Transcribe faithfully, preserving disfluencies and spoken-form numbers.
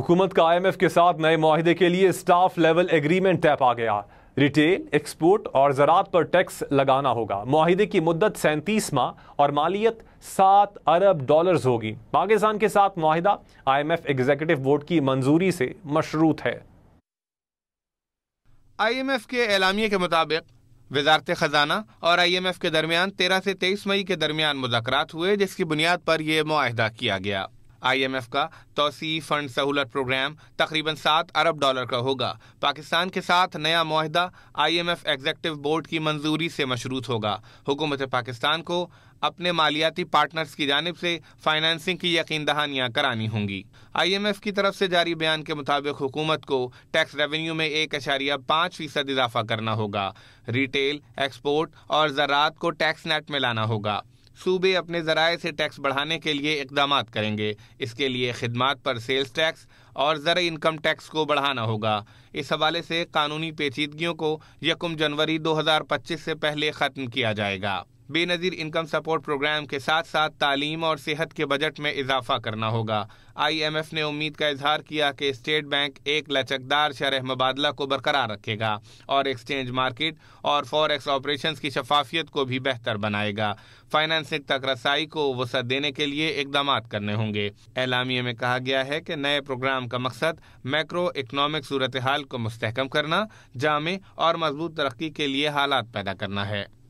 हुकूमत का आई M F के साथ नए माहिदे के लिए स्टाफ लेवल एग्रीमेंट तय आ गया। रिटेल, एक्सपोर्ट और ज़रात पर टैक्स लगाना होगा। माहिदे की मुद्दत सैंतीस माह और मालियत सात अरब डॉलर्स होगी। पाकिस्तान के साथ माहिदा I M F executive board की मंजूरी से मशरूत है। आई एम एफ के एलामिये के मुताबिक वजारत खजाना और आई एम एफ के दरमियान तेरह से तेईस मई के दरमियान मुज़ाकरात हुए, जिसकी बुनियाद पर यह मुआहदा किया गया। आई एम एफ का तोसी फंड सहूलत प्रोग्राम तकरीबन सात अरब डॉलर का होगा। पाकिस्तान के साथ नया मुआहदा I M F executive board की मंजूरी से मशरूत होगा। हुकूमत पाकिस्तान को अपने मालियाती पार्टनर्स की जानिब से फाइनेंसिंग की यकीन दहानियाँ करानी होंगी। आई एम एफ की तरफ से जारी बयान के मुताबिक हुकूमत को टैक्स रेवेन्यू में एक अशारिया पाँच फीसद इजाफा करना होगा। रिटेल, एक्सपोर्ट और ज़रात को टैक्स नेट में लाना होगा। सूबे अपने ज़राए से टैक्स बढ़ाने के लिए इकदाम करेंगे। इसके लिए खिदमात पर सेल्स टैक्स और ज़रा इनकम टैक्स को बढ़ाना होगा। इस हवाले से कानूनी पेचीदगियों को यकम जनवरी दो हज़ार पच्चीस से पहले ख़त्म किया जाएगा। बेनज़ीर इनकम सपोर्ट प्रोग्राम के साथ साथ तालीम और सेहत के बजट में इजाफा करना होगा। आई एम एफ ने उम्मीद का इजहार किया कि स्टेट बैंक एक लचकदार शरह मुबादला को बरकरार रखेगा और एक्सचेंज मार्केट और फॉरेक्स ऑपरेशंस की शफाफियत को भी बेहतर बनाएगा। फाइनेंसिंग तक रसाई को वसअत देने के लिए इकदाम करने होंगे। एलामिया में कहा गया है कि नए प्रोग्राम का मकसद मैक्रो इकनॉमिक सूरत हाल को मुस्तहकम करना, जामे और मजबूत तरक्की के लिए हालात पैदा करना है।